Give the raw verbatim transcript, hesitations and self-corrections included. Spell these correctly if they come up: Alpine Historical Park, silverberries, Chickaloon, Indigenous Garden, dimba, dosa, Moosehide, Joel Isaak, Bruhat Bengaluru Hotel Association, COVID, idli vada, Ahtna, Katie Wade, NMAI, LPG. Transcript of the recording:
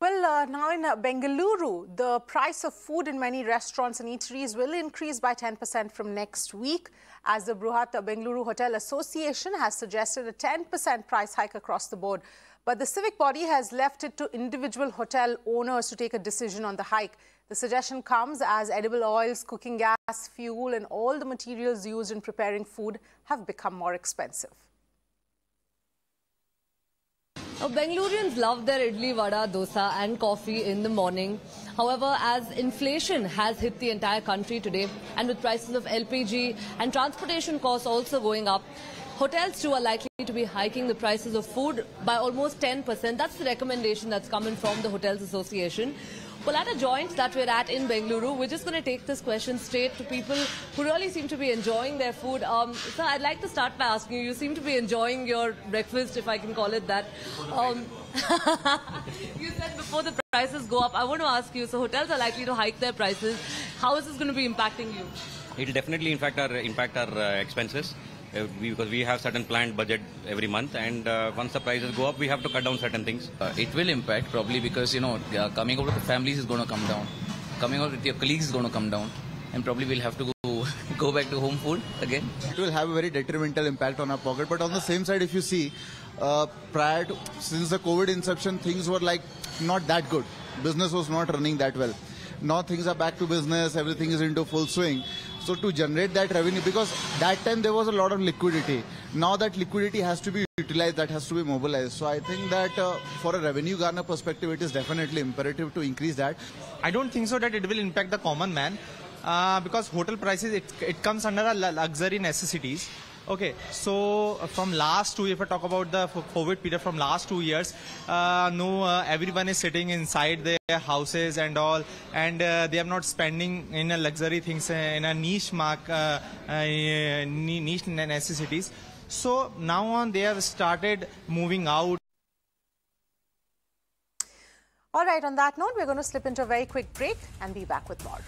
Well, uh, now in uh, Bengaluru, the price of food in many restaurants and eateries will increase by ten percent from next week, as the Bruhat Bengaluru Hotel Association has suggested a ten percent price hike across the board. But the civic body has left it to individual hotel owners to take a decision on the hike. The suggestion comes as edible oils, cooking gas, fuel, and all the materials used in preparing food have become more expensive. Now, Bengalurians love their idli vada, dosa and coffee in the morning. However, as inflation has hit the entire country today, and with prices of L P G and transportation costs also going up, hotels too are likely to be hiking the prices of food by almost ten percent. That's the recommendation that's coming from the Hotels Association. Well, at a joint that we're at in Bengaluru, we're just going to take this question straight to people who really seem to be enjoying their food. Um, sir, I'd like to start by asking you, you seem to be enjoying your breakfast, if I can call it that. Um, you said before the prices go up, I want to ask you, so hotels are likely to hike their prices. How is this going to be impacting you? It'll definitely in fact, our, impact our uh, expenses. Uh, we, because we have certain planned budget every month, and uh, once the prices go up, we have to cut down certain things. Uh, it will impact probably because, you know, uh, coming out with the families is going to come down, coming out with your colleagues is going to come down, and probably we'll have to go go back to home food again. It will have a very detrimental impact on our pocket. But on the same side, if you see, uh, prior to, since the COVID inception, things were like not that good. Business was not running that well. Now things are back to business, everything is into full swing. So to generate that revenue, because that time there was a lot of liquidity. Now that liquidity has to be utilized, that has to be mobilized. So I think that uh, for a revenue garner perspective, it is definitely imperative to increase that. I don't think so that it will impact the common man, uh, because hotel prices, it, it comes under a luxury necessities. Okay, so from last two, if I talk about the COVID period, from last two years, uh, no, uh, everyone is sitting inside their houses and all, and uh, they are not spending in a luxury things, uh, in a niche mark, uh, uh, niche necessities. So now on, they have started moving out. All right, on that note, we're going to slip into a very quick break and be back with more.